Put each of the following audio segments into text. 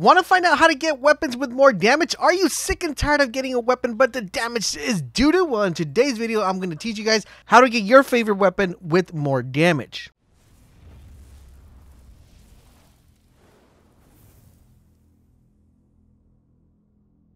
Want to find out how to get weapons with more damage? Are you sick and tired of getting a weapon but the damage is doo-doo? Well, in today's video, I'm going to teach you guys how to get your favorite weapon with more damage.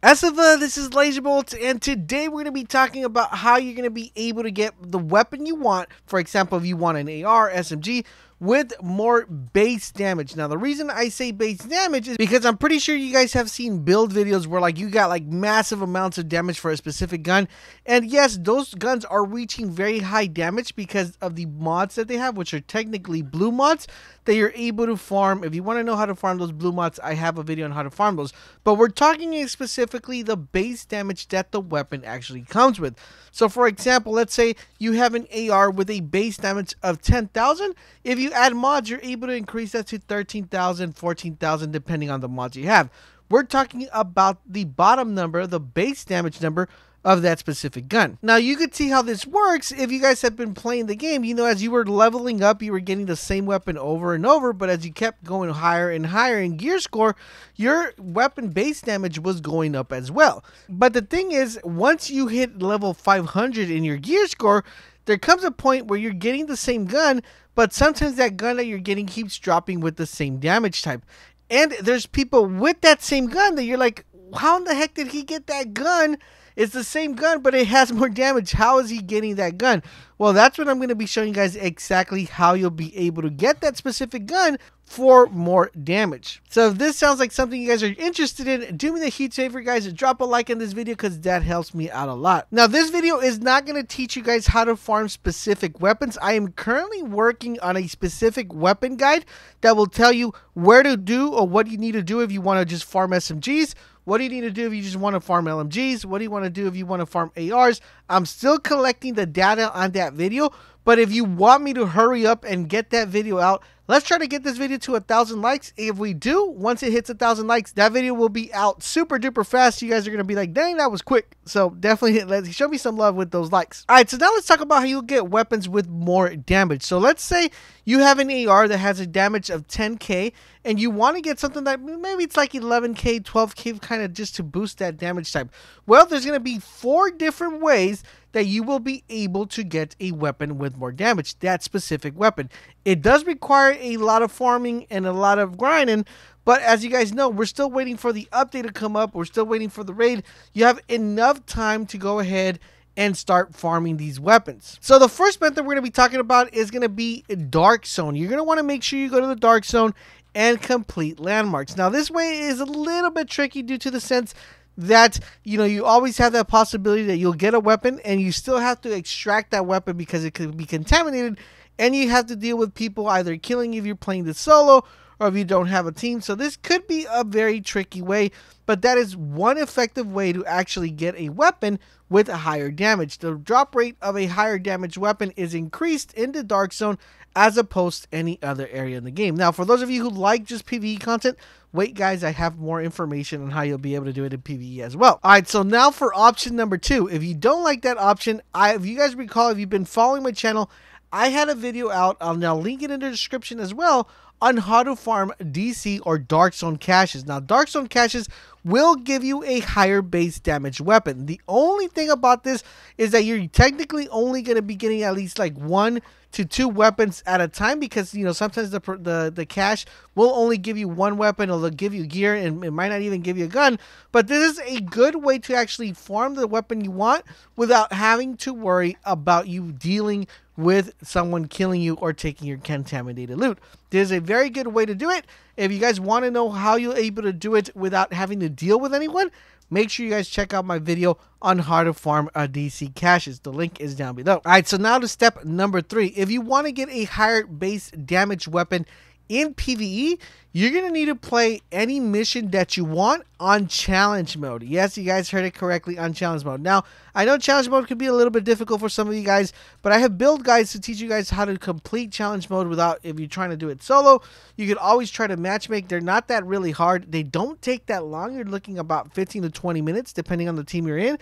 This is LaserBolt, and today we're going to be talking about how you're going to be able to get the weapon you want. For example, if you want an AR, SMG, with more base damage. Now, the reason I say base damage is because I'm pretty sure you guys have seen build videos where like you got like massive amounts of damage for a specific gun. And yes, those guns are reaching very high damage because of the mods that they have, which are technically blue mods that you're able to farm. If you want to know how to farm those blue mods, I have a video on how to farm those. But we're talking specifically the base damage that the weapon actually comes with. So for example, let's say you have an AR with a base damage of 10,000. If you add mods, you're able to increase that to 13,000, 14,000, depending on the mods you have. We're talking about the bottom number, the base damage number of that specific gun. Now, you could see how this works if you guys have been playing the game. You know, as you were leveling up, you were getting the same weapon over and over, but as you kept going higher and higher in gear score, your weapon base damage was going up as well. But the thing is, once you hit level 500 in your gear score, there comes a point where you're getting the same gun, but sometimes that gun that you're getting keeps dropping with the same damage type. And there's people with that same gun that you're like, how in the heck did he get that gun? It's the same gun, but it has more damage. How is he getting that gun? Well, that's what I'm going to be showing you guys, exactly how you'll be able to get that specific gun for more damage. So if this sounds like something you guys are interested in, do me the huge favor, guys, drop a like on this video because that helps me out a lot. Now, this video is not going to teach you guys how to farm specific weapons. I am currently working on a specific weapon guide that will tell you where to do or what you need to do if you want to just farm SMGs. What do you need to do if you just want to farm LMGs? What do you want to do if you want to farm ARs? I'm still collecting the data on that video, but if you want me to hurry up and get that video out, let's try to get this video to 1,000 likes. If we do, once it hits 1,000 likes, that video will be out super duper fast. You guys are going to be like, dang, that was quick. So definitely show me some love with those likes. All right, so now let's talk about how you'll get weapons with more damage. So let's say you have an AR that has a damage of 10K, and you want to get something that maybe it's like 11K, 12K, kind of just to boost that damage type. Well, there's going to be 4 different ways that you will be able to get a weapon with more damage, that specific weapon. It does require a lot of farming and a lot of grinding, but as you guys know, we're still waiting for the update to come up. We're still waiting for the raid. You have enough time to go ahead and start farming these weapons. So the first method we're going to be talking about is going to be Dark Zone. You're going to want to make sure you go to the Dark Zone and complete landmarks. Now, this way is a little bit tricky due to the sense that, you know, you always have that possibility that you'll get a weapon and you still have to extract that weapon because it could be contaminated, and you have to deal with people either killing you if you're playing the solo or if you don't have a team. So this could be a very tricky way, but that is one effective way to actually get a weapon with a higher damage. The drop rate of a higher damage weapon is increased in the Dark Zone as opposed to any other area in the game. Now, for those of you who like just PvE content, wait, guys, I have more information on how you'll be able to do it in PvE as well. All right, so now for option number 2. If you don't like that option, if you guys recall, if you've been following my channel, I had a video out, I'll now link it in the description as well, on how to farm DC or Dark Zone caches. Now, Dark Zone caches will give you a higher base damage weapon. The only thing about this is that you're technically only going to be getting at least like 1 to 2 weapons at a time, because, you know, sometimes the cache will only give you 1 weapon, or they'll give you gear, and it might not even give you a gun. But this is a good way to actually farm the weapon you want without having to worry about you dealing with someone killing you or taking your contaminated loot. This is a very good way to do it. If you guys want to know how you're able to do it without having to deal with anyone, make sure you guys check out my video on how to farm DC caches. The link is down below. All right, so now to step number 3. If you want to get a higher base damage weapon in PvE, you're going to need to play any mission that you want on challenge mode. Yes, you guys heard it correctly, on challenge mode. Now, I know challenge mode could be a little bit difficult for some of you guys, but I have build guides to teach you guys how to complete challenge mode without, if you're trying to do it solo. You could always try to matchmake. They're not that really hard. They don't take that long. You're looking about 15 to 20 minutes, depending on the team you're in.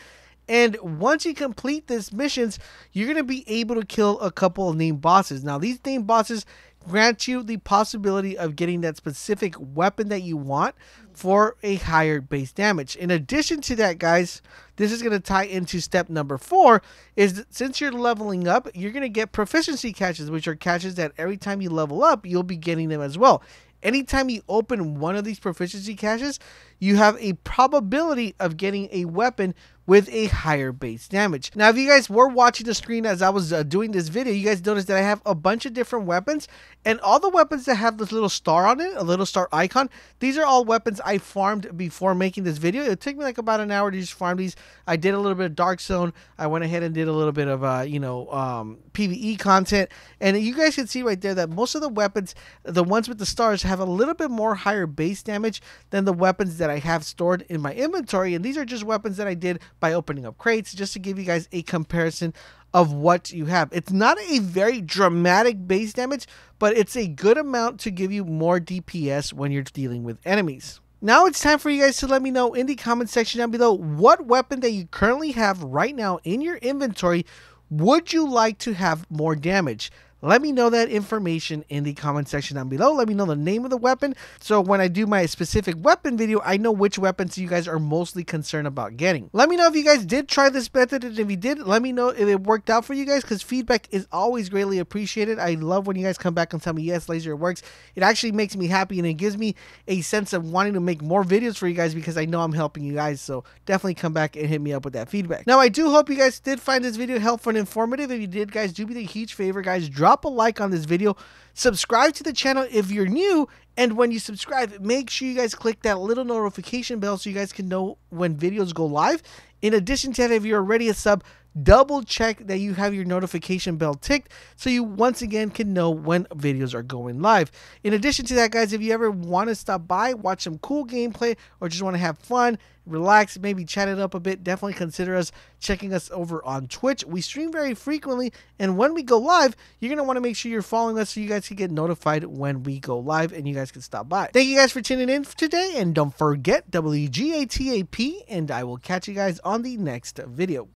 And once you complete these missions, you're going to be able to kill a couple of named bosses. Now, these named bosses grants you the possibility of getting that specific weapon that you want for a higher base damage. In addition to that, guys, this is going to tie into step number 4, is that since you're leveling up, you're going to get proficiency caches, which are caches that every time you level up, you'll be getting them as well. Anytime you open one of these proficiency caches, you have a probability of getting a weapon with a higher base damage. Now, if you guys were watching the screen as I was doing this video, you guys noticed that I have a bunch of different weapons, and all the weapons that have this little star on it, a little star icon, these are all weapons I farmed before making this video. It took me like about an hour to just farm these. I did a little bit of Dark Zone. I went ahead and did a little bit of, PvE content, and you guys can see right there that most of the weapons, the ones with the stars, have a little bit more higher base damage than the weapons that I have stored in my inventory, and these are just weapons that I did by opening up crates, just to give you guys a comparison of what you have. It's not a very dramatic base damage, but it's a good amount to give you more DPS when you're dealing with enemies. Now it's time for you guys to let me know in the comment section down below what weapon that you currently have right now in your inventory would you like to have more damage. Let me know that information in the comment section down below. Let me know the name of the weapon, so when I do my specific weapon video, I know which weapons you guys are mostly concerned about getting. Let me know if you guys did try this method, and if you did, let me know if it worked out for you guys, because feedback is always greatly appreciated. I love when you guys come back and tell me, yes, Laser, it works. It actually makes me happy, and it gives me a sense of wanting to make more videos for you guys, because I know I'm helping you guys, so definitely come back and hit me up with that feedback. Now, I do hope you guys did find this video helpful and informative. If you did, guys, do me the huge favor, guys, drop a like on this video, subscribe to the channel if you're new, and when you subscribe, make sure you guys click that little notification bell so you guys can know when videos go live. In addition to that, if you're already a sub, double check that you have your notification bell ticked so you once again can know when videos are going live. In addition to that, guys, if you ever want to stop by, watch some cool gameplay, or just want to have fun, relax, maybe chat it up a bit, definitely consider checking us over on Twitch. We stream very frequently, and when we go live, you're going to want to make sure you're following us so you guys can get notified when we go live and you guys can stop by. Thank you guys for tuning in today, and don't forget WGATAP, and I will catch you guys on the next video.